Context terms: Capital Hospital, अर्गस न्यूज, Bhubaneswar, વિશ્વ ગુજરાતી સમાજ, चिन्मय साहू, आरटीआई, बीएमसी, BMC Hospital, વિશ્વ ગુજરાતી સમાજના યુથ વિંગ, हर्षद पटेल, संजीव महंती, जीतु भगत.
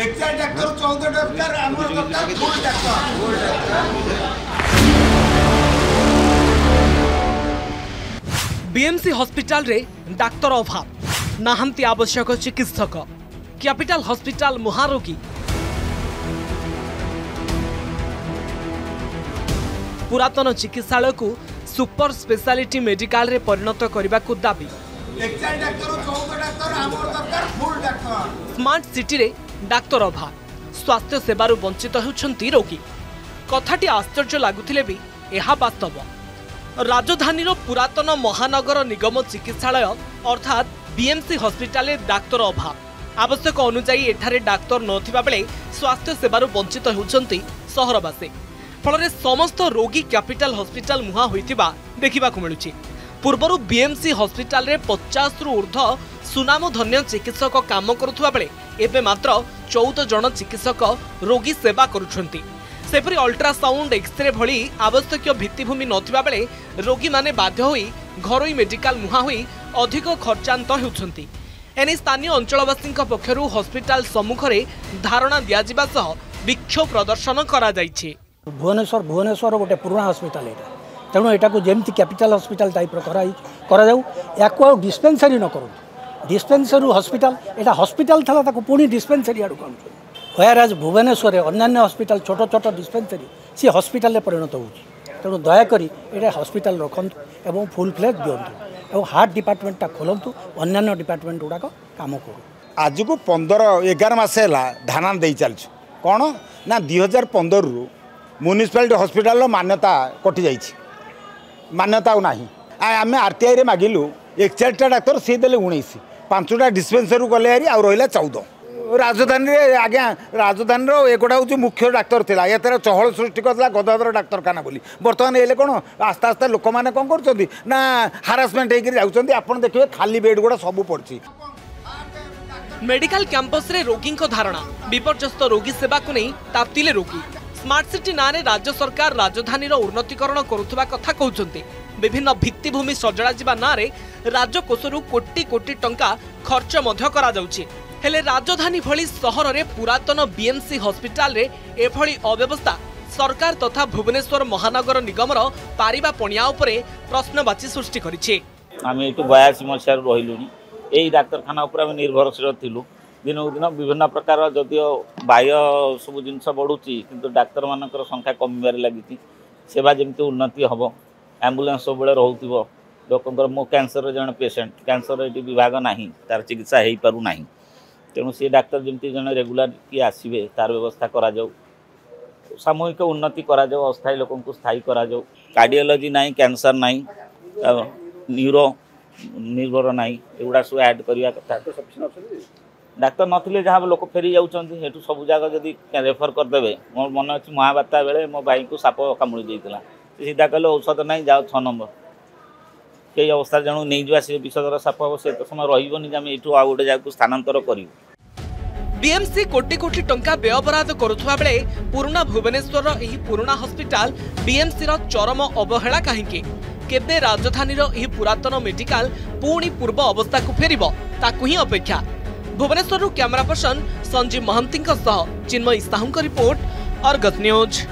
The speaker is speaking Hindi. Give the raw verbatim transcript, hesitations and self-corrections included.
एक्सा डॉक्टर चौदह डॉक्टर आमर doctor full doctor बीएमसी hospital रे डॉक्टर अभाव नाहंती आवश्यक चिकित्सक कैपिटल हॉस्पिटल मुहारोगी पुरातन चिकित्सालय को सुपर स्पेशलिटी मेडिकल रे परिणत करने को दाबी स्मार्ट सिटी रे डाक्टर अभाव स्वास्थ्य सेवारू वंचित होउछंती रोगी कथाटी आश्चर्य लगुथिले भी एहा वास्तव। राजधानी पुरातन महानगर निगम चिकित्सालय अर्थात बीएमसी हॉस्पिटल डाक्तर अभाव आवश्यक अनुजाई एठारे डाक्तर नथिबा बेले स्वास्थ्य सेवारू वंचित होउछंती सहरवासी फल समस्त रोगी कैपिटल हॉस्पिटल मुहा होइतिबा देखिबा को मिलुछि। पूर्वर बीएमसी हॉस्पिटल रे पचास रु ऊर्ध्व सुनामधन्य चिकित्सक काम करुवा बेले एबे मात्र चौदह जन चिकित्सक रोगी सेवा करुछंती। सेपरि अल्ट्रासाउंड एक्सरे भली आवश्यक भित्तिभूमि नथिबा बेले रोगी माने बाध्य होई घरोई मेडिकल मुहा होई अधिक खर्चांत होउछंती। एने स्थानीय अंचलवासी पक्षरु हॉस्पिटल सम्मुखरे धारणा दियाजिबा सह विक्षोभ प्रदर्शन करा जायछि। भुवनेश्वर भुवनेश्वर गोटे पुराना हॉस्पिटल एटा तेणु एटा को जेमती कैपिटल हॉस्पिटल टाइप करा करा जाऊ याको डिस्पेंसरी न करू डिस्पेंसरी हॉस्पिटल एटा हॉस्पिटल था पुणी डिस्पेंसरी आड़ कौन वेयर आज भुवनेश्वर अन्न्य हॉस्पिटल छोट छोट डिस्पेंसरी सी हॉस्पिटल परिणत हो तेणु दयाक ये हॉस्पिटल रखु फुल फ्लेज दिंतु और हार्ट डिपार्टमेंटा खोलतु अन्न्य डिपार्टमेंट गुड़ाक कम करूँ। आज को पंदर एगार मसला धाना दे चलु कौन ना दुई हजार पंदर रु म्यूनिसिपालिटी हॉस्पिटल मान्यता कटि जा मान्यता आम आरटीआई रे मागिलु एक चार्टा डाक्तर सी दे उन्नीस पांचटा डिस्पेंसरी गले आ रहा चौदह। राजधानी रे आज्ञा राजधानी रो एगोटा हूँ मुख्य डाक्तर थिला ये चहल सृष्टि करता गदाधर डाक्तरखाना बोली बर्तमान ये कौन आस्ते आस्ते लोक मैंने कौन करा हारासमेंट होकर आप देखिए खाली बेड गुड़ा सब पड़ी। मेडिकल कैंपस रे रोगी धारणा विपर्यस्त रोगी सेवा को नहीं तातिले रोगी स्मार्ट सिटी नारे राज्य सरकार राजधानी उन्नतीकरण करुवा कथा कहते विभिन्न भित्तिभूमि सजड़ा ना राजकोषर कोटी कोटी टंका खर्च हेले राजधानी भली सहर में पुरातन बीएमसी हॉस्पिटल रे एभली अव्यवस्था सरकार तथा भुवनेश्वर महानगर निगम पारिबा पणिया उपरे प्रश्नवाची सृष्टि करिछि। आमे एतु बयासी मसियार रहिलुनी एई डाक्तरखाना उपरे आमे निर्भरशील थिलु दिनक दिन विभिन्न प्रकार जदियो बाह्य सब जिनस बढ़ुची किंतु डाक्तर मानकर संख्या कमिबार लगी सेवा जमती उन्नति हम एम्बुलेंस सब बेले रोक लोकंर मो कैंसर जन पेसेंट कैंसर ये विभाग ना तार चिकित्सा हो पारू ना तेणु सी डाक्तर जमती जन रेगुला किए आसवे तार व्यवस्था करा जाऊ सामूहिक उन्नति करा जाऊ अस्थायी लोक स्थायी करा जाऊ कार्डियोलॉजी ना कैंसर ना न्यूरो निर्भर ना एगुड़ा सब एड करवा कथा डाक्तर नथिले जहाँ लोक फेरी जाऊँच सब जगह जदि रेफर करदे मोर मन अच्छे महाबार्ता बेले मो भाई को साप कामुड़ी देता सीधा कहले औषध ना जाओ छ नंबर कई अवस्था जनु नहीं जावा सी विषधर साप हम से तो समय रही ये आउ गोटे जगह स्थानांतर कर। बीएमसी कोटी कोटी टंका व्ययबराद करुवा बेले पुराना भुवनेश्वर यही पुराना हॉस्पिटल बीएमसी रो चरम अवहेला कहीं केबे राजधानी रो यही पुरातन मेडिकल पुणी पूर्व अवस्था को फेरिबो ताकू ही अपेक्षा। भुवनेश्वर कैमरा पर्सन संजीव महंती सह चिन्मय साहू report अर्गस न्यूज।